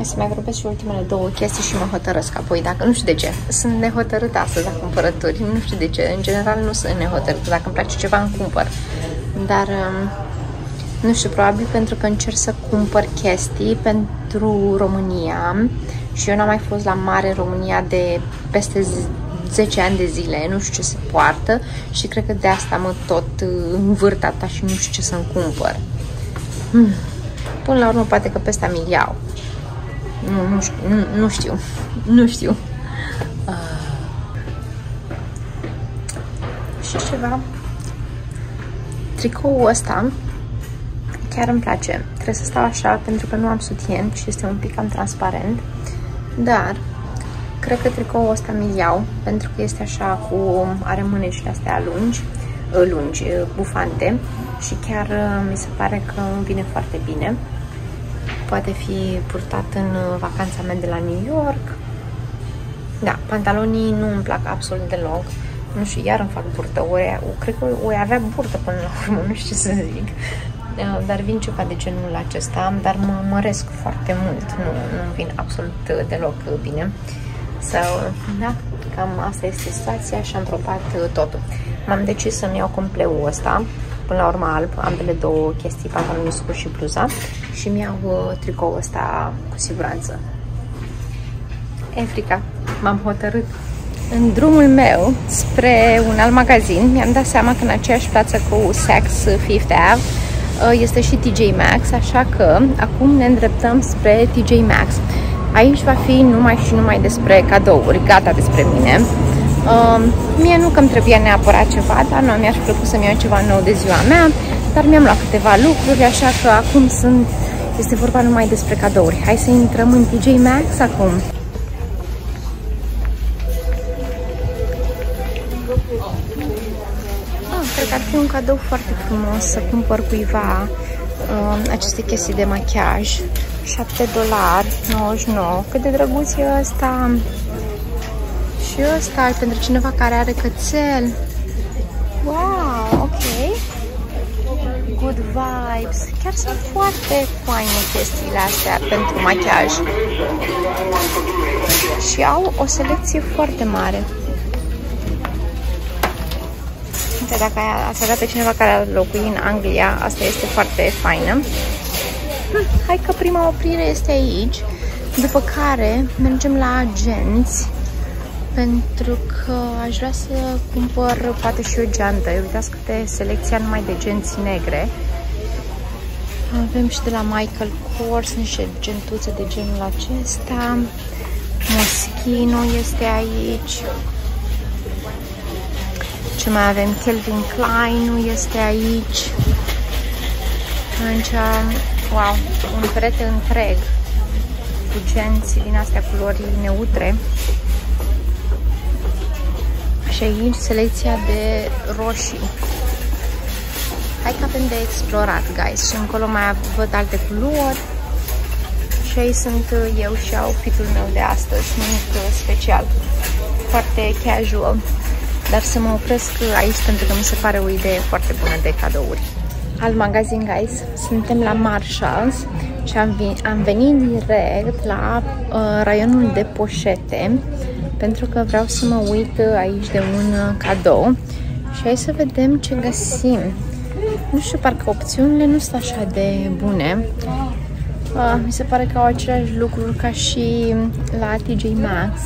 Hai să mai vorbesc și ultimele două chestii și mă hotărăsc apoi, dacă nu știu de ce. Sunt nehotărâtă astăzi la cumpărături, nu știu de ce. În general nu sunt nehotărâtă, dacă îmi place ceva îmi cumpăr. Dar, nu știu, probabil pentru că încerc să cumpăr chestii pentru România și eu n-am mai fost la mare România de peste zece ani de zile, nu știu ce se poartă și cred că de asta mă tot învârt atâta și nu știu ce să-mi cumpăr. Hmm. Până la urmă poate că pe asta mi-l iau. Nu, nu, știu, nu, nu știu, nu știu. Uh. Și ceva. Tricoul ăsta chiar îmi place. Trebuie să stau așa pentru că nu am sutien și este un pic cam transparent. Dar cred că tricoul ăsta mi-l iau pentru că este așa cu, are mânecile astea lungi, lungi, bufante și chiar mi se pare că îmi vine foarte bine. Poate fi purtat în vacanța mea de la New York. Da, pantalonii nu îmi plac absolut deloc. Nu știu, iar îmi fac burtă. Ori, cred că o avea burtă până la urmă, nu știu ce să zic. Dar vin ceva de genul acesta, dar mă măresc foarte mult. Nu, nu vin absolut deloc bine. So, da, cam asta este situația și am probat totul. M-am decis să-mi iau compleul ăsta. Până la urmă alb, ambele două chestii, pantalonul scurs și bluza și mi-au tricoul ăsta cu siguranță. Africa, m-am hotărât. În drumul meu spre un alt magazin, mi-am dat seama că în aceeași față cu Saks Fifth Avenue este și T J Maxx, așa că acum ne îndreptăm spre T J Maxx. Aici va fi numai și numai despre cadouri, gata despre mine. Uh, mie nu că îmi trebuia neapărat ceva, dar nu mi-aș plăcut să-mi iau ceva nou de ziua mea, dar mi-am luat câteva lucruri, așa că acum sunt, este vorba numai despre cadouri. Hai să intrăm în T J Maxx acum. Ah, cred că ar fi un cadou foarte frumos să cumpăr cuiva uh, aceste chestii de machiaj. șapte dolari nouăzeci și nouă. Cât de drăguț e ăsta! Și ăsta pentru cineva care are cățel. Wow, ok. Good vibes. Chiar sunt foarte faine chestiile astea pentru machiaj. Și au o selecție foarte mare. Uite, dacă ați avea pe cineva care ar locui în Anglia, asta este foarte faină. Hm, hai că prima oprire este aici. După care mergem la agenți. Pentru că aș vrea să cumpăr poate și o geantă. Uitați câte selecția numai de genți negre. Avem și de la Michael Kors niște gentuțe de genul acesta. Moschino este aici. Ce mai avem? Calvin Klein este aici. Atunci, wow, un perete întreg cu genți din astea culori neutre. Și aici selecția de roșii. Hai că avem de explorat, guys. Și încolo mai văd alte culori. Și aici sunt eu și outfit-ul meu de astăzi, nimic special, foarte casual. Dar să mă opresc aici pentru că mi se pare o idee foarte bună de cadouri. Alt magazin, guys, suntem la Marshalls și am, am venit direct la uh, raionul de poșete pentru că vreau să mă uit aici de un uh, cadou și hai să vedem ce găsim. Nu știu, parcă opțiunile nu sunt așa de bune. Uh, mi se pare că au același lucruri ca și la T J Maxx.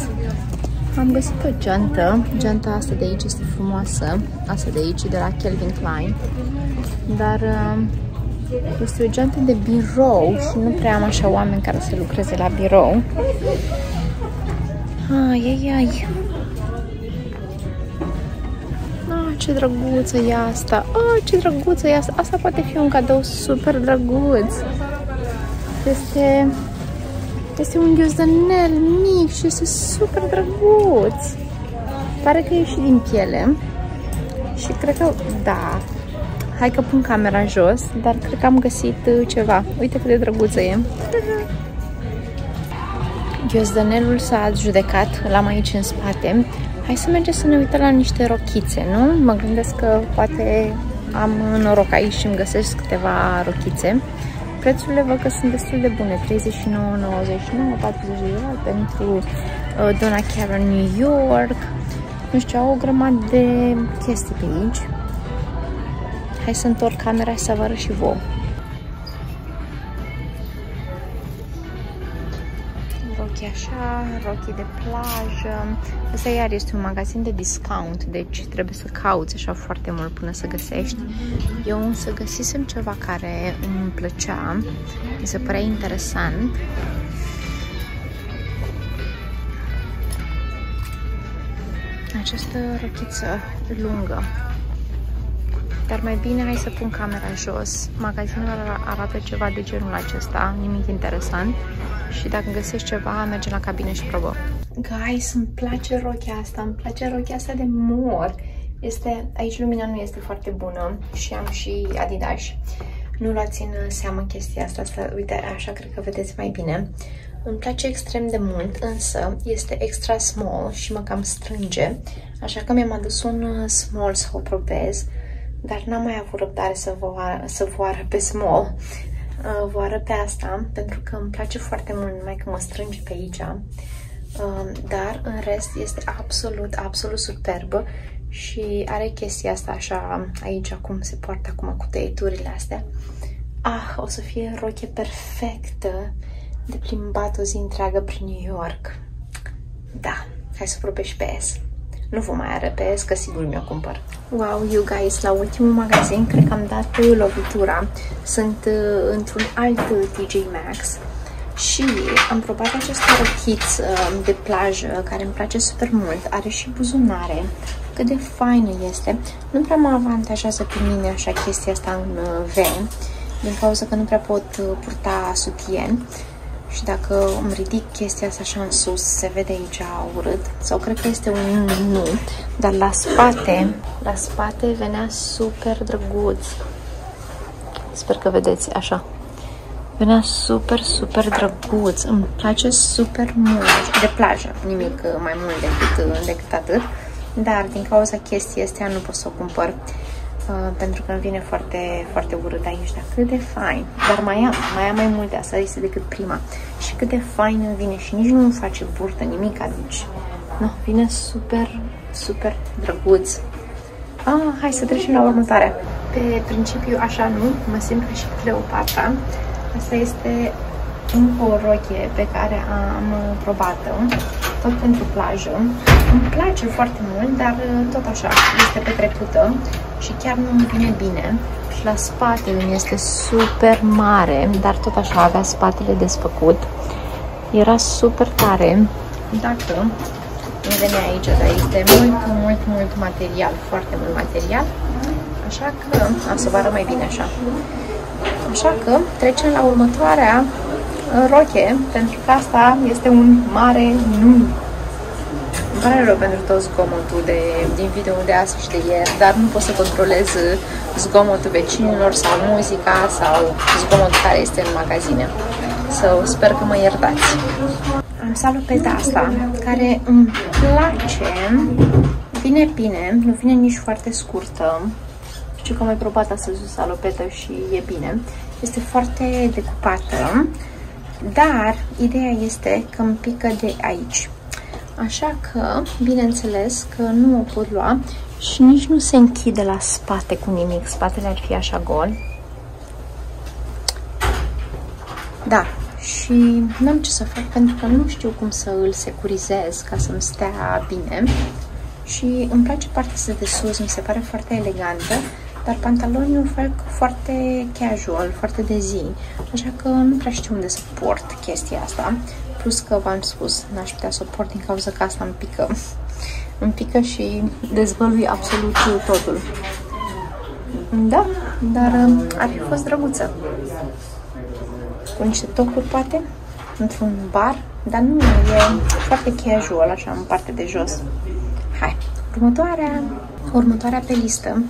Am găsit o geantă. Geanta asta de aici este frumoasă. Asta de aici, de la Calvin Klein. Dar este o geantă de birou și nu prea am așa oameni care să lucreze la birou. Ai, ai, ai. Ah, ce drăguță e asta. Ah, ce drăguță e asta. Asta poate fi un cadou super drăguț. Este... Este un ghiozdanel mic și este super drăguț. Pare că e și din piele. Și cred că, da. Hai că pun camera jos, dar cred că am găsit ceva. Uite cât de drăguță e. Ghiozdanelul s-a adjudecat, l-am aici în spate. Hai să mergem să ne uităm la niște rochițe, nu? Mă gândesc că poate am noroc aici și îmi găsesc câteva rochițe. Prețurile văd că sunt destul de bune, treizeci și nouă nouăzeci și nouă, patruzeci de euro pentru uh, Donna Karan New York. Nu știu, au o grămadă de chestii pe aici. Hai să întorc camera să vă arăt și vouă. Rochii așa, rochii de plajă. Asta iar este un magazin de discount, deci trebuie să cauți așa foarte mult până să găsești. Eu însă găsisem ceva care îmi plăcea, mi se părea interesant. Această rochiță lungă. Dar mai bine hai să pun camera jos. Magazinul arată ceva de genul acesta, nimic interesant. Și dacă găsești ceva, merge la cabină și probă. Guys, îmi place rochia asta, îmi place rochia asta de mor. Este, aici lumina nu este foarte bună și am și Adidas. Nu luați în seamă chestia asta, asta, uite, așa cred că vedeți mai bine. Îmi place extrem de mult, însă este extra small și mă cam strânge. Așa că mi-am adus un small să o probez, dar n-am mai avut răbdare să vă, să vă arăt pe small. Uh, vă arăt pe asta, pentru că îmi place foarte mult, numai că mă strânge pe aici. Uh, dar, în rest, este absolut, absolut superbă și are chestia asta așa, aici, cum se poartă acum cu tăieturile astea. Ah, o să fie rochie perfectă de plimbat o zi întreagă prin New York. Da, hai să probez și pe S. Nu vă mai arăt pe S, că sigur mi-o cumpăr. Wow, you guys, la ultimul magazin cred că am dat lovitura. Sunt uh, într-un alt T J Maxx și am probat această rochiță uh, de plajă care îmi place super mult. Are și buzunare. Cât de faină este. Nu prea mă avantajează pe mine așa chestia asta în uh, V, din cauza că nu prea pot uh, purta sutien. Și dacă îmi ridic chestia asta așa în sus, se vede aici urât. Sau cred că este un nu. Dar la spate, la spate venea super drăguț. Sper că vedeți, așa. Venea super, super drăguț. Îmi place super mult. De plajă, nimic mai mult decât, decât atât. Dar din cauza chestii astea nu pot să o cumpăr. Uh, pentru că îmi vine foarte, foarte urât aici, dar cât de fain. Dar mai am, mai am mai mult de asta, este decât prima. Și cât de fain îmi vine și nici nu îmi face burtă nimic, deci no, vine super, super drăguț. Ah, hai să trecem la următoarea. Pe principiu așa nu, mă simt ca și Cleopatra. Asta este încă o rochie pe care am probat-o, tot pentru plajă. Îmi place foarte mult, dar tot așa, este petrecută și chiar nu îmi vine bine. Și la spate îmi este super mare, dar tot așa avea spatele desfăcut. Era super tare. Dacă îmi venea aici, dar este mult, mult, mult material, foarte mult material. Așa că am să vă arăt mai bine așa. Așa că trecem la următoarea roche, pentru că asta este un mare nu. Îmi pare rău pentru tot zgomotul de, din video de azi și de ieri, dar nu pot să controlez zgomotul vecinilor sau muzica sau zgomotul care este în magazine. So, sper că mă iertați. Am salopeta asta, care îmi place. Vine bine, nu vine nici foarte scurtă. Știu că am mai probat astăzi o salopetă și e bine. Este foarte decupată, dar ideea este că îmi pică de aici. Așa că, bineînțeles că nu o pot lua și nici nu se închide la spate cu nimic. Spatele ar fi așa gol. Da, și n-am ce să fac pentru că nu știu cum să îl securizez ca să-mi stea bine. Și îmi place partea asta de sus, mi se pare foarte elegantă, dar pantalonii o fac foarte casual, foarte de zi. Așa că nu prea știu unde să port chestia asta. Plus că v-am spus, n-aș putea să o port din cauza că asta îmi pică. Îmi pică și dezvălui absolut totul. Da, dar ar fi fost drăguță. Cu niște tocuri, poate, într-un bar, dar nu, e foarte casual, așa, în partea de jos. Hai, următoarea, următoarea pe listă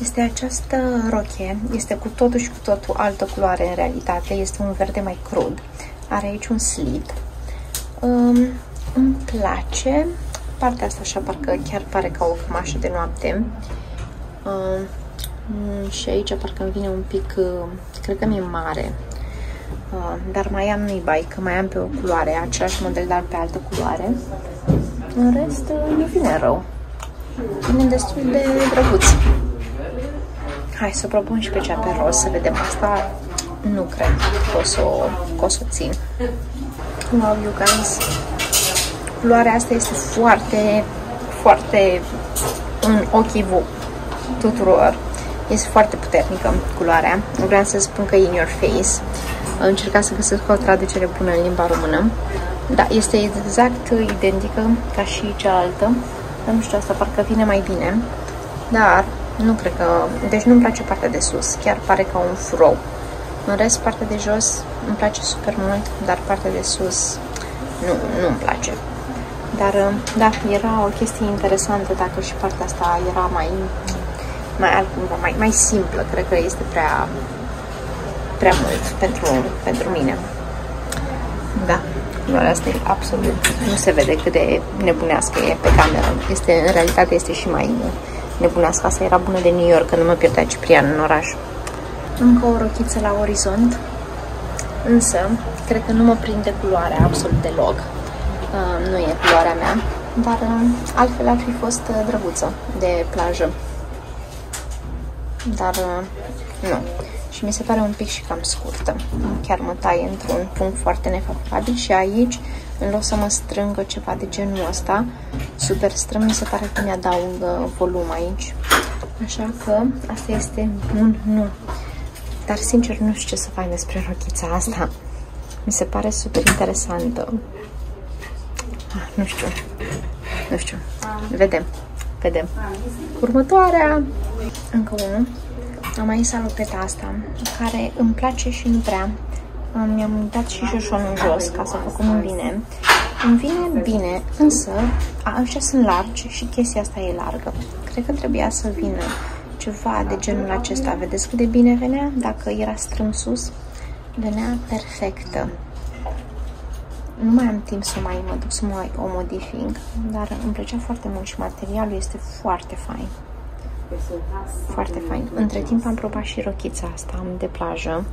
este această rochie. Este cu totul și cu totul altă culoare în realitate. Este un verde mai crud. Are aici un slip. Um, îmi place. Partea asta așa parcă chiar pare ca o cămașă de noapte. Um, și aici parcă îmi vine un pic, uh, cred că mi-e mare. Uh, dar mai am nu-i bai, că mai am pe o culoare, același model, dar pe altă culoare. În rest, nu vine rău. Vine destul de drăguț. Hai să o propun și pe cea pe roz, să vedem. Asta nu cred că o să o, o, să o țin. Wow, you guys! Culoarea asta este foarte, foarte în ochii tuturor. Este foarte puternică culoarea. Vreau să spun că e in your face. Am încercat să găsesc o traducere bună în limba română. Da, este exact identică ca și cealaltă. Nu știu, asta parcă vine mai bine. Dar nu cred că... Deci nu-mi place partea de sus. Chiar pare ca un furou. În rest, partea de jos îmi place super mult, dar partea de sus nu, nu îmi place. Dar, da, era o chestie interesantă dacă și partea asta era mai... mai altcumva, mai, mai simplă. Cred că este prea... prea mult pentru, pentru mine. Da. Culoarea asta e absolut, nu se vede cât de nebunească e pe cameră. Este, în realitate este și mai nebunească. Asta era bună de New York, că nu mă pierdea Ciprian în oraș. Încă o rochiță la orizont, însă cred că nu mă prinde culoarea absolut deloc. Uh, nu e culoarea mea, dar uh, altfel ar fi fost uh, drăguță de plajă. Dar uh, nu. Și mi se pare un pic și cam scurtă. Chiar mă taie într-un punct foarte nefavorabil și aici, în loc să mă strângă ceva de genul ăsta, super strâng, mi se pare că mi-adaugă volum aici. Așa că asta este un nu. Dar sincer nu știu ce să fac despre rochița asta. Mi se pare super interesantă. Ah, nu știu. Nu știu. Vedem. Vedem. Următoarea. Încă unul. Am mai salopeta asta, care îmi place și nu prea. Mi-am dat și șoșonul jos ca să fac cum îmi vine. Îmi vine bine, însă așa sunt largi și chestia asta e largă. Cred că trebuia să vină ceva de genul acesta. Vedeți cât de bine venea? Dacă era strâns sus, venea perfectă. Nu mai am timp să mai mă duc să mai o modific, dar îmi plăcea foarte mult și materialul este foarte fain. Foarte fain. Între timp am probat și rochița asta de plajă,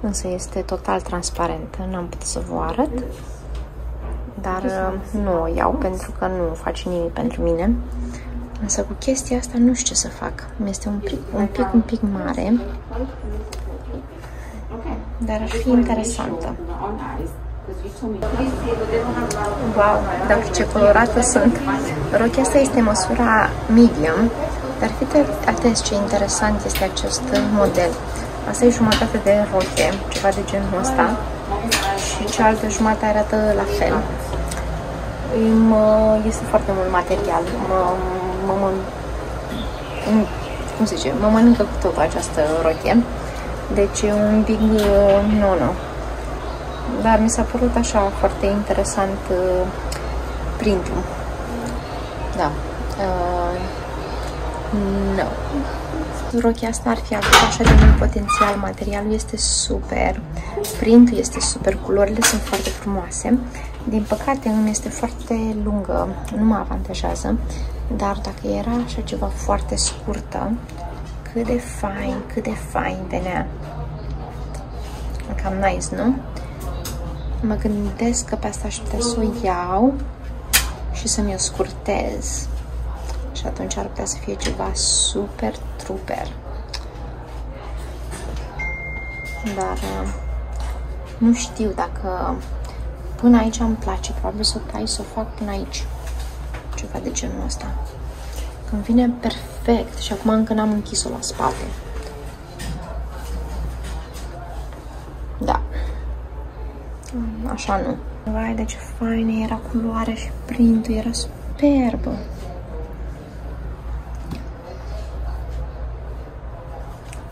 însă este total transparentă, n-am putut să vă arăt, dar nu o iau pentru că nu face nimic pentru mine. Însă cu chestia asta nu știu ce să fac. Mi-este un pic, un pic, un pic mare, dar ar fi interesantă. Wow, dar ce colorată sunt! Rochia asta este măsura medium. Dar fiți atenți ce interesant este acest model. Asta e jumătate de roche, ceva de genul ăsta. Și cealaltă jumătate arată la fel. Este foarte mult material. Mă, mă, mă, cum se zice? Mă mănâncă cu totul această roche. Deci e un big no-no. Dar mi s-a părut așa foarte interesant uh, printul. Da. Uh, no. Rochia asta ar fi avut așa de mult potențial, materialul este super, printul este super, culorile sunt foarte frumoase. Din păcate îmi este foarte lungă, nu mă avantajează, dar dacă era așa ceva foarte scurtă, cât de fain, cât de fain venea. Cam nice, nu? Mă gândesc că pe asta aș putea să o iau și să-mi o scurtez. Și atunci ar putea să fie ceva super trooper. Dar nu știu dacă până aici îmi place. Probabil să o tai, să o fac până aici. Ceva de genul ăsta. Când vine perfect. Și acum încă n-am închis-o la spate. Da. Așa nu. Vai, de ce faină era culoarea și printul. Era superbă.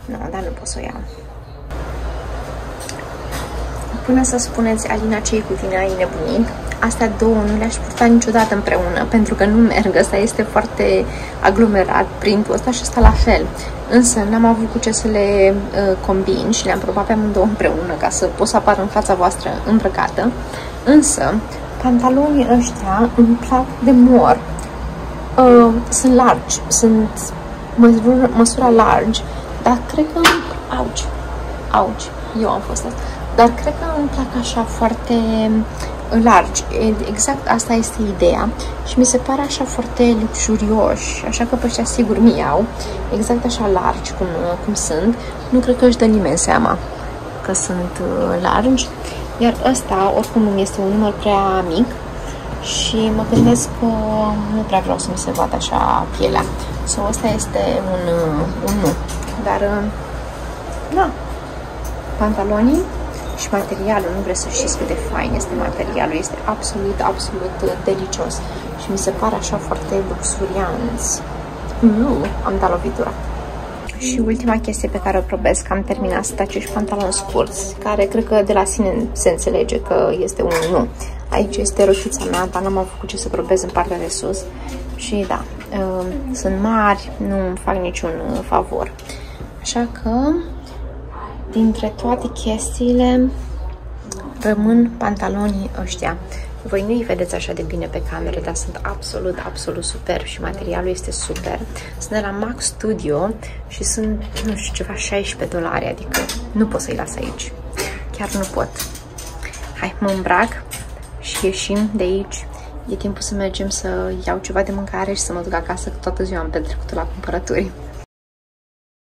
Nu, no, dar nu pot să o iau. Până să spuneți, Alina, ce-i cu tine, ai nebunit? Astea două nu le-aș purta niciodată împreună, pentru că nu merg. Asta este foarte aglomerat, printul ăsta și ăsta la fel. Însă n-am avut cu ce să le uh, combin și le-am probat pe amândouă împreună, ca să pot să apară în fața voastră îmbrăcată. Însă, pantalonii ăștia îmi plac de mor. Uh, sunt largi, sunt măsura, măsura largi. Dar cred că... Auci! Auci! Eu am fost asta. Dar cred că îmi plac așa foarte largi. Exact asta este ideea. Și mi se pare așa foarte luxurioși. Așa că pe ăștia sigur mi iau. Exact așa largi cum, cum sunt. Nu cred că își dă nimeni seama că sunt largi. Iar ăsta, oricum, nu este un număr prea mic. Și mă gândesc că nu prea vreau să mi se vadă așa pielea. Sau ăsta este un, un nu. Dar, da, pantalonii și materialul, nu vreți să știți cât de fain este materialul, este absolut, absolut delicios și mi se pare așa foarte luxuriant. Nu, am dat lovitura. Și ultima chestie pe care o probesc, am terminat, sunt acești pantaloni scurți, care cred că de la sine se înțelege că este un nu. Aici este rochița mea, dar n-am avut cu ce să probez în partea de sus și da, uh, sunt mari, nu fac niciun favor. Așa că, dintre toate chestiile, rămân pantalonii ăștia. Voi nu îi vedeți așa de bine pe cameră, dar sunt absolut, absolut super și materialul este super. Sunt de la Max Studio și sunt, nu știu, ceva șaisprezece dolari, adică nu pot să-i las aici. Chiar nu pot. Hai, mă îmbrac și ieșim de aici. E timpul să mergem să iau ceva de mâncare și să mă duc acasă, că toată ziua am petrecut la cumpărături.